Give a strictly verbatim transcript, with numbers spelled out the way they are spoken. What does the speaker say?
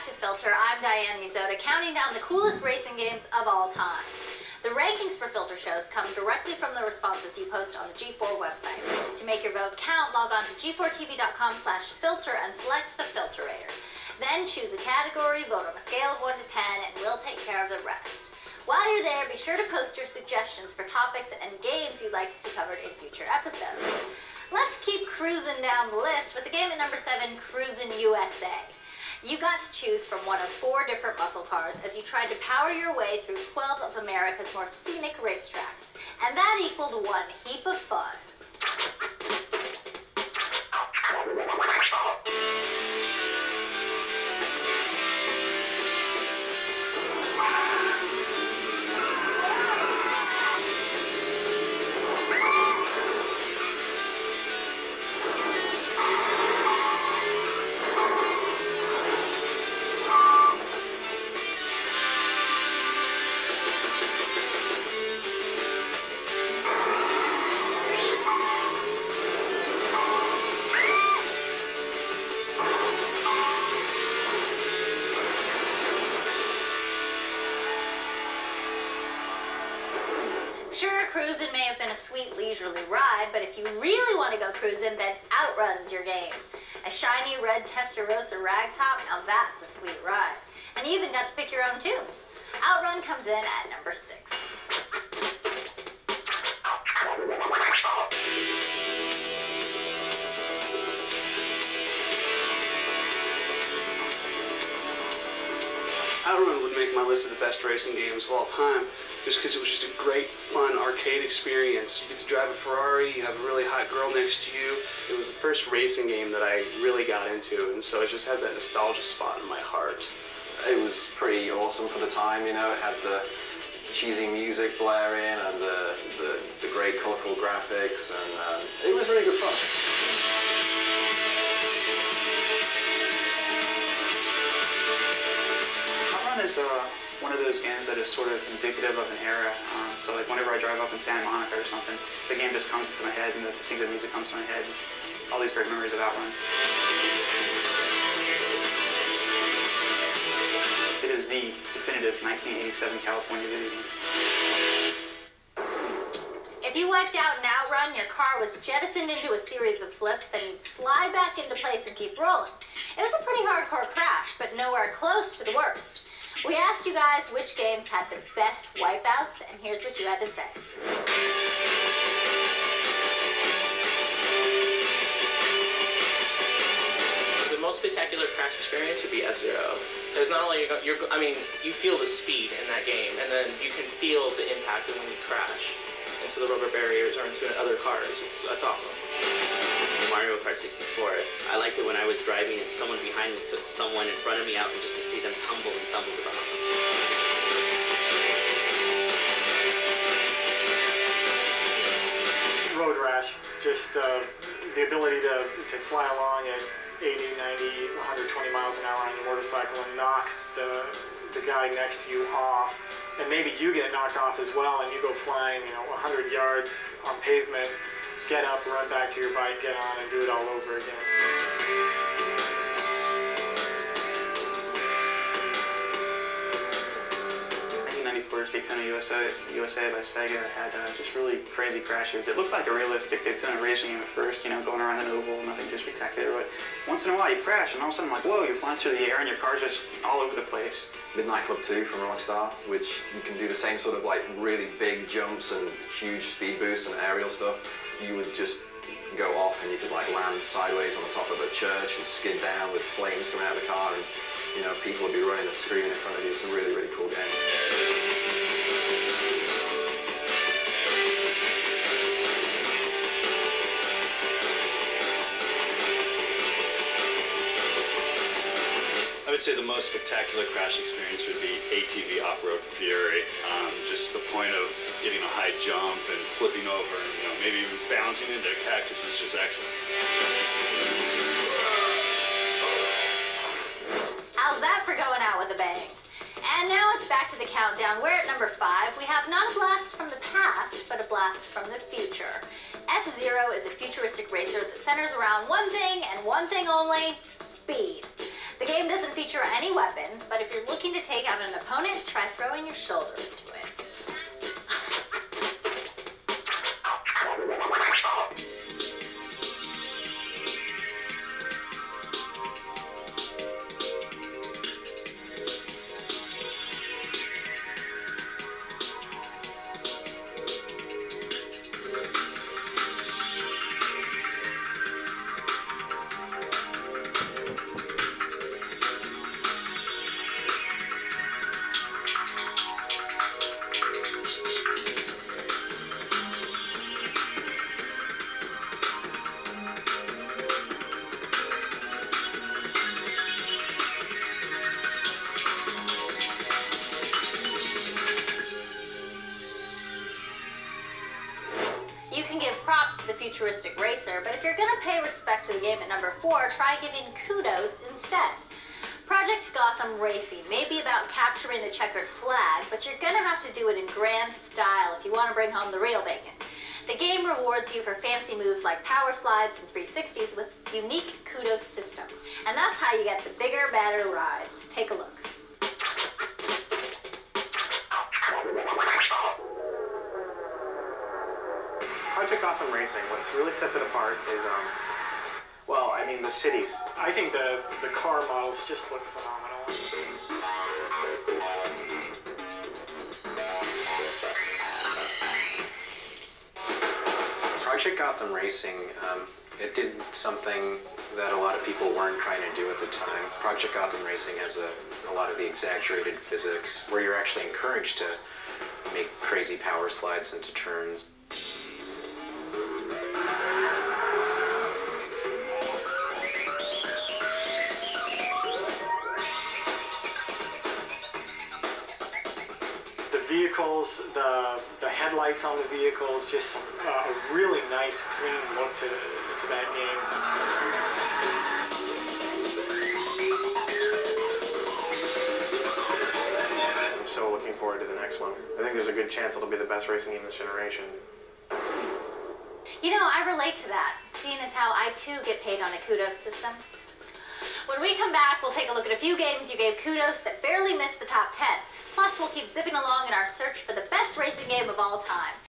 back to Filter. I'm Diane Mizota, counting down the coolest racing games of all time. The rankings for Filter shows come directly from the responses you post on the G four website. To make your vote count, log on to G four T V dot com slash filter and select the filterator. Then choose a category, vote on a scale of one to ten, and we'll take care of the rest. While you're there, be sure to post your suggestions for topics and games you'd like to see covered in future episodes. Let's keep cruising down the list with the game at number seven, Cruisin' U S A. You got to choose from one of four different muscle cars as you tried to power your way through twelve of America's more scenic racetracks. And that equaled one heap of fun. Sure, cruising may have been a sweet leisurely ride, but if you really want to go cruising, then Outrun's your game. A shiny red Testarossa ragtop, now that's a sweet ride. And you even got to pick your own tunes. Outrun comes in at number six. Outrun would make my list of the best racing games of all time just because it was just a great, fun arcade experience. You get to drive a Ferrari, you have a really hot girl next to you. It was the first racing game that I really got into, and so it just has that nostalgia spot in my heart. It was pretty awesome for the time, you know. It had the cheesy music blaring and the, the, the great colorful graphics, and um, it was really good fun. Is uh, one of those games that is sort of indicative of an era. Uh, so like whenever I drive up in Santa Monica or something, the game just comes to my head, and the distinctive music comes to my head. All these great memories of that one. It is the definitive nineteen eighty-seven California video game. If you wiped out an Outrun, your car was jettisoned into a series of flips, then you'd slide back into place and keep rolling. It was a pretty hardcore crash, but nowhere close to the worst. We asked you guys which games had the best wipeouts, and here's what you had to say. The most spectacular crash experience would be F-Zero. Because not only you're, you're, I mean, you feel the speed in that game, and then you can feel the impact of when you crash into the rubber barriers or into other cars. It's, that's awesome. Mario Kart sixty-four. I liked it when I was driving and someone behind me took someone in front of me out, and just to see them tumble and tumble was awesome. Road Rash. Just uh, the ability to, to fly along at eighty, ninety, one hundred twenty miles an hour on your motorcycle and knock the, the guy next to you off. And maybe you get knocked off as well, and you go flying, you know, one hundred yards on pavement. Get up, run back to your bike, get on, and do it all over again. nineteen ninety-four's Daytona U S A, U S A by Sega had uh, just really crazy crashes. It looked like a realistic Daytona racing game at first, you know, going around an oval, nothing too spectacular. But once in a while you crash, and all of a sudden, like, whoa, you're flying through the air, and your car's just all over the place. Midnight Club two from Rockstar, which you can do the same sort of, like, really big jumps and huge speed boosts and aerial stuff. You would just go off, and you could like land sideways on the top of a church and skid down with flames coming out of the car, and you know, people would be running and screaming in front of you. It's a really, really cool game. I would say the most spectacular crash experience would be A T V Off-Road Fury. Um, just the point of getting a high jump and flipping over, and you know, maybe even bouncing into a cactus is just excellent. How's that for going out with a bang? And now it's back to the countdown. We're at number five. We have not a blast from the past, but a blast from the future. F-Zero is a futuristic racer that centers around one thing and one thing only, speed. The game doesn't feature any weapons, but if you're looking to take out an opponent, try throwing your shoulder into it. You can give props to the futuristic racer, but if you're going to pay respect to the game at number four, try giving kudos instead. Project Gotham Racing may be about capturing the checkered flag, but you're going to have to do it in grand style if you want to bring home the real bacon. The game rewards you for fancy moves like power slides and three sixties with its unique kudos system. And that's how you get the bigger, better rides. Take a look. Project Gotham Racing, what really sets it apart is, um, well, I mean, the cities. I think the, the car models just look phenomenal. Project Gotham Racing, um, it did something that a lot of people weren't trying to do at the time. Project Gotham Racing has a, a lot of the exaggerated physics where you're actually encouraged to make crazy power slides into turns. Vehicles, the the headlights on the vehicles, just uh, a really nice, clean look to to that game. I'm so looking forward to the next one. I think there's a good chance it'll be the best racing game this generation. You know, I relate to that, seeing as how I too get paid on a kudos system. When we come back, we'll take a look at a few games you gave kudos that barely missed the top ten. Plus, we'll keep zipping along in our search for the best racing game of all time.